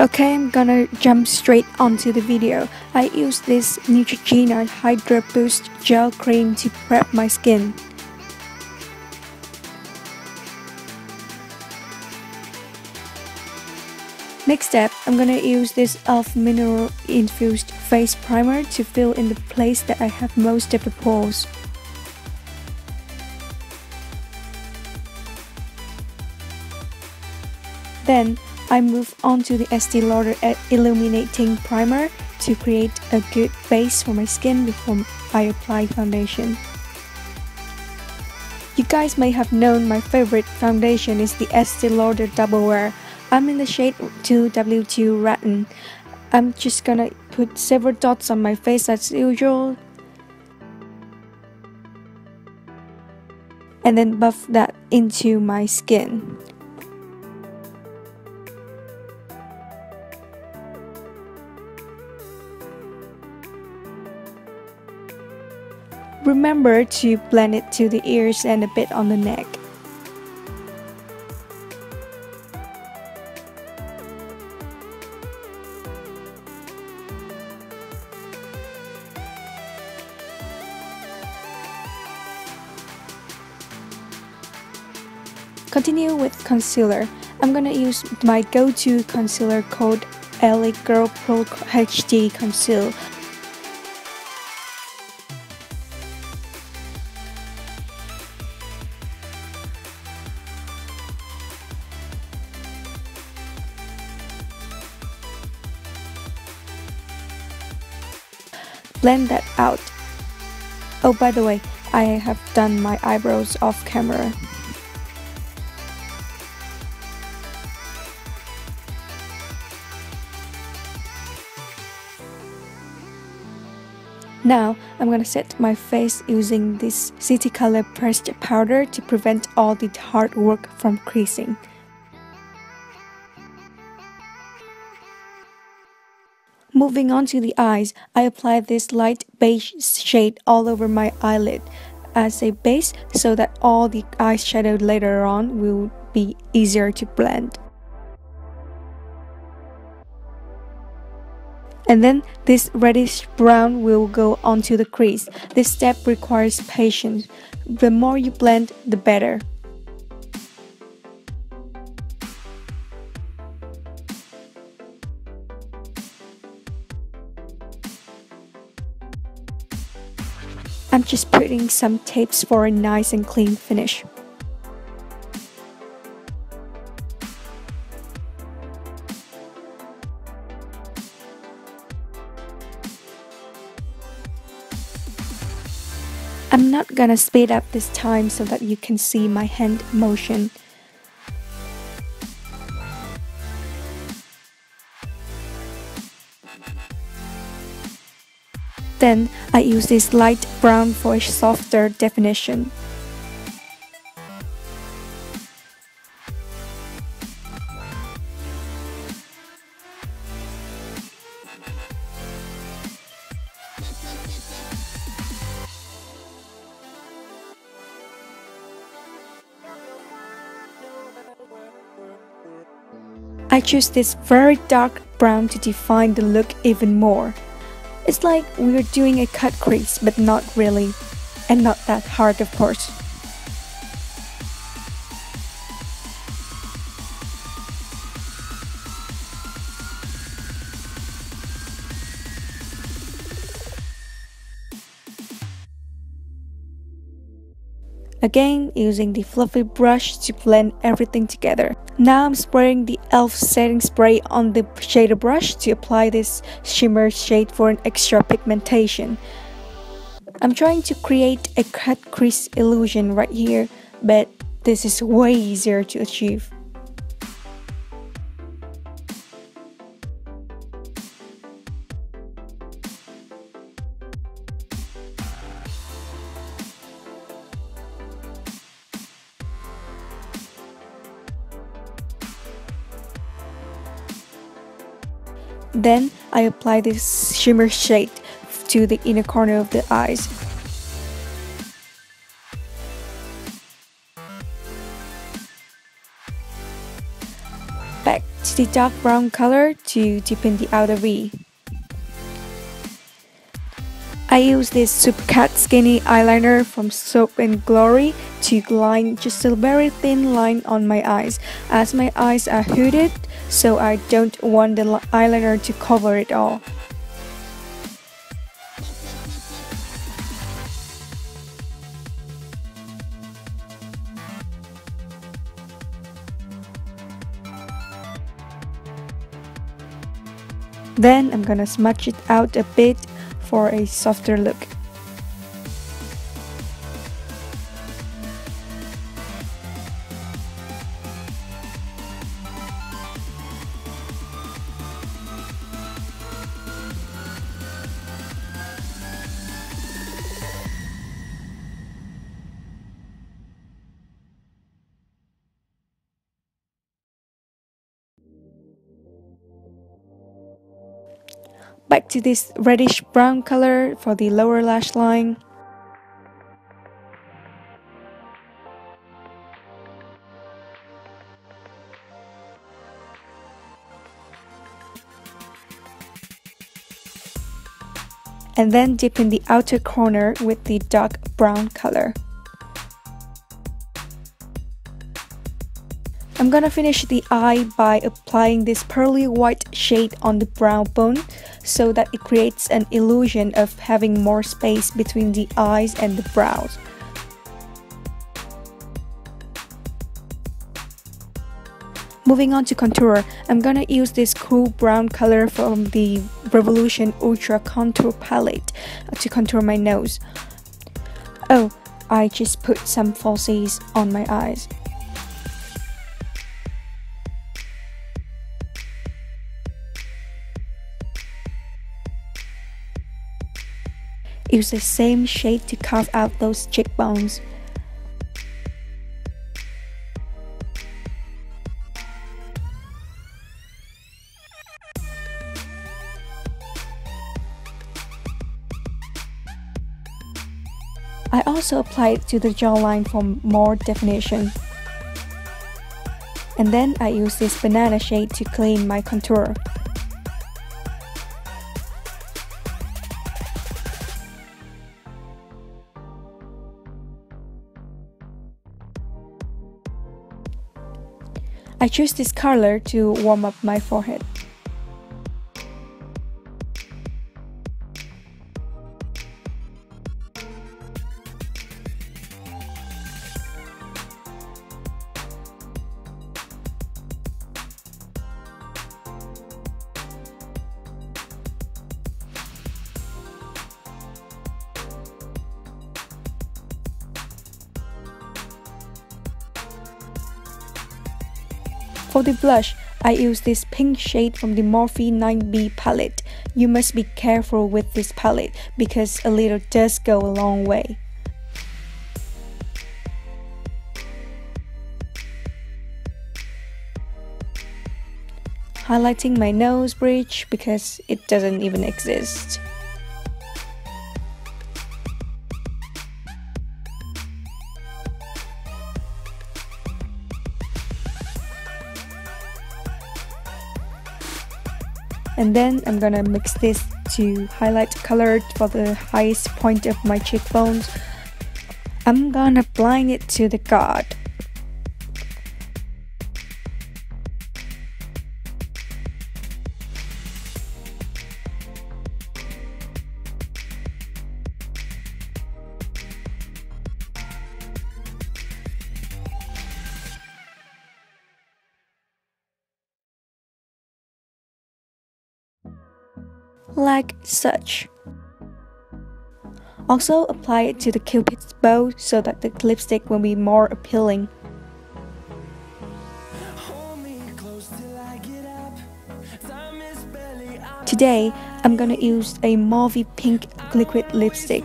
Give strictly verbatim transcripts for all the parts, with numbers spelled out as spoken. Okay, I'm gonna jump straight onto the video. I use this Neutrogena Hydro Boost Gel Cream to prep my skin. Next step, I'm gonna use this e l f Mineral Infused Face Primer to fill in the place that I have most of the pores. Then, I move on to the Estee Lauder Illuminating Primer to create a good base for my skin before I apply foundation. You guys may have known my favorite foundation is the Estee Lauder Double Wear. I'm in the shade two W two Rattan. I'm just gonna put several dots on my face as usual, and then buff that into my skin. Remember to blend it to the ears and a bit on the neck. Continue with concealer. I'm gonna use my go-to concealer called L A Girl Pro H D Concealer. Blend that out. Oh, by the way, I have done my eyebrows off camera. Now, I'm gonna set my face using this City Color Pressed Powder to prevent all the hard work from creasing. Moving on to the eyes, I apply this light beige shade all over my eyelid as a base so that all the eyeshadow later on will be easier to blend. And then this reddish brown will go onto the crease. This step requires patience. The more you blend, the better. I'm just putting some tapes for a nice and clean finish. I'm not gonna speed up this time so that you can see my hand motion. Then I use this light brown for a softer definition. I choose this very dark brown to define the look even more. It's like we're doing a cut crease, but not really, and not that hard, of course. Again, using the fluffy brush to blend everything together. Now I'm spraying the e l f setting spray on the shader brush to apply this shimmer shade for an extra pigmentation. I'm trying to create a cut crease illusion right here, but this is way easier to achieve. Then, I apply this shimmer shade to the inner corner of the eyes. Back Match the dark brown color to deepen the outer V. I use this Super Cat Skinny eyeliner from Soap and Glory to line just a very thin line on my eyes, as my eyes are hooded, so I don't want the eyeliner to cover it all. Then I'm gonna smudge it out a bit for a softer look. Back to this reddish brown color for the lower lash line. And then deepen the outer corner with the dark brown color. I'm gonna finish the eye by applying this pearly white shade on the brow bone so that it creates an illusion of having more space between the eyes and the brows. Moving on to contour, I'm gonna use this cool brown color from the Revolution Ultra Contour Palette to contour my nose. Oh, I just put some falsies on my eyes. Use the same shade to carve out those cheekbones. I also apply it to the jawline for more definition. And then I use this banana shade to clean my contour. I choose this color to warm up my forehead. For the blush, I use this pink shade from the Morphe nine B palette. You must be careful with this palette because a little does go a long way. Highlighting my nose bridge because it doesn't even exist. And then I'm gonna mix this to highlight color for the highest point of my cheekbones. I'm gonna blind it to the god. Like such. Also apply it to the cupid's bow so that the lipstick will be more appealing. Today I'm gonna use a mauve pink liquid lipstick.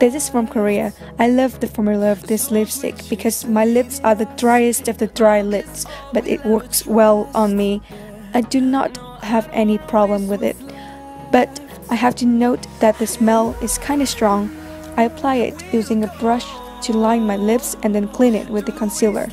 This is from Korea. I love the formula of this lipstick because my lips are the driest of the dry lips, but it works well on me. I do not have any problem with it. But I have to note that the smell is kind of strong. I apply it using a brush to line my lips and then clean it with the concealer.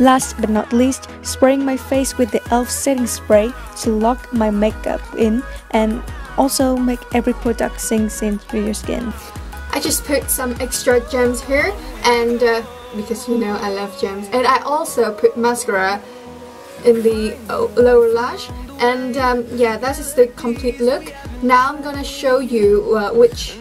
Last but not least, spraying my face with the E L F setting spray to lock my makeup in and also make every product sink into your skin. I just put some extra gems here, and uh, because you know I love gems, and I also put mascara in the lower lash, and um, yeah, that is the complete look. Now I'm gonna show you uh, which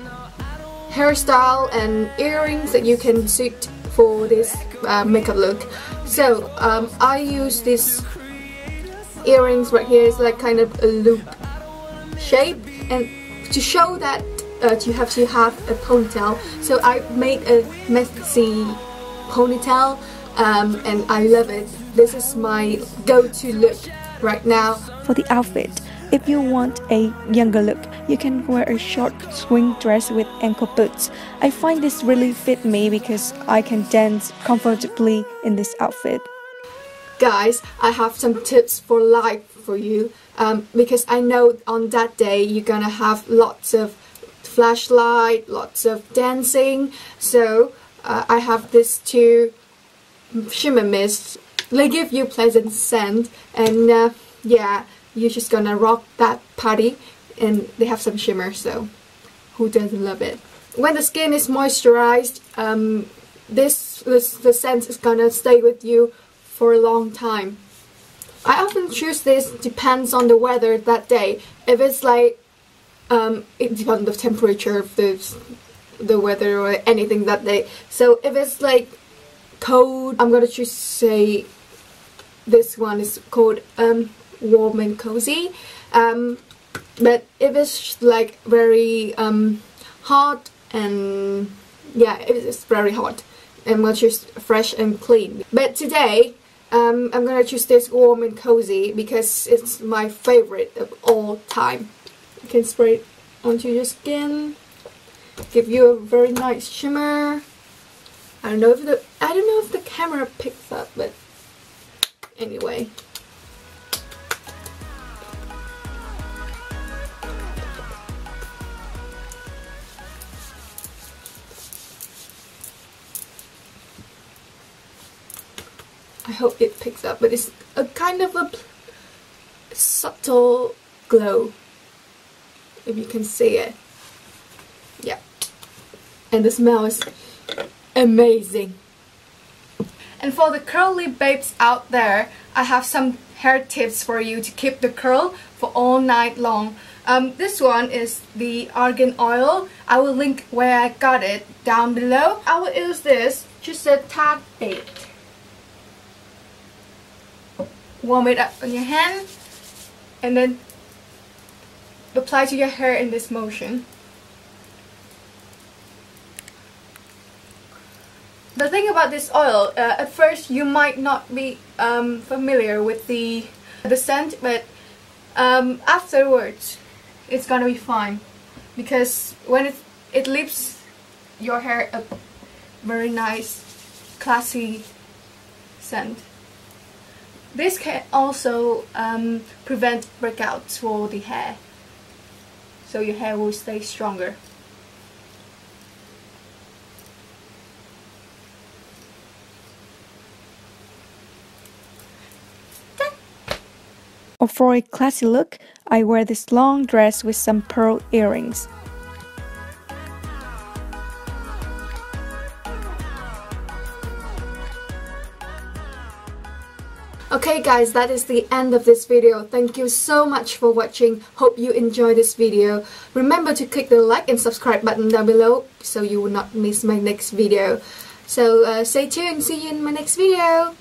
hairstyle and earrings that you can suit for this uh, makeup look. So um, I use these earrings right here. It's like kind of a loop shape, and to show that uh, you have to have a ponytail, so I made a messy ponytail, um, and I love it. This is my go-to look right now. For the outfit, if you want a younger look, you can wear a short swing dress with ankle boots. I find this really fit me because I can dance comfortably in this outfit. Guys, I have some tips for life for you, um, because I know on that day you're gonna have lots of flashlight, lots of dancing. So uh, I have these two shimmer mists. They give you pleasant scent, and uh, yeah, you're just gonna rock that party, and they have some shimmer, so who doesn't love it? When the skin is moisturized, um, this, this the scent is gonna stay with you for a long time. I often choose this, depends on the weather that day. If it's like, um, it depends on the temperature of the, the weather or anything that day. So if it's like cold, I'm gonna choose, say, this one is called um, warm and cozy. Um, but if it's like very um, hot, and yeah, it's very hot, I'm gonna choose fresh and clean. But today um, I'm gonna choose this warm and cozy because it's my favorite of all time. You can spray it onto your skin, give you a very nice shimmer. I don't know if the I don't know if the camera picks up, but anyway. I hope it picks up, but it's a kind of a subtle glow, if you can see it. Yeah. And the smell is amazing. And for the curly babes out there, I have some hair tips for you to keep the curl for all night long. Um, this one is the Argan Oil. I will link where I got it down below. I will use this, just a tad bit. Warm it up on your hand, and then apply to your hair in this motion. The thing about this oil, uh, at first you might not be um, familiar with the the scent, but um, afterwards it's gonna be fine, because when it it leaves your hair a very nice, classy scent. This can also um, prevent breakouts for the hair, so your hair will stay stronger. Or for a classy look, I wear this long dress with some pearl earrings. Okay guys, that is the end of this video. Thank you so much for watching. Hope you enjoyed this video. Remember to click the like and subscribe button down below so you will not miss my next video. So uh, stay tuned, see you in my next video.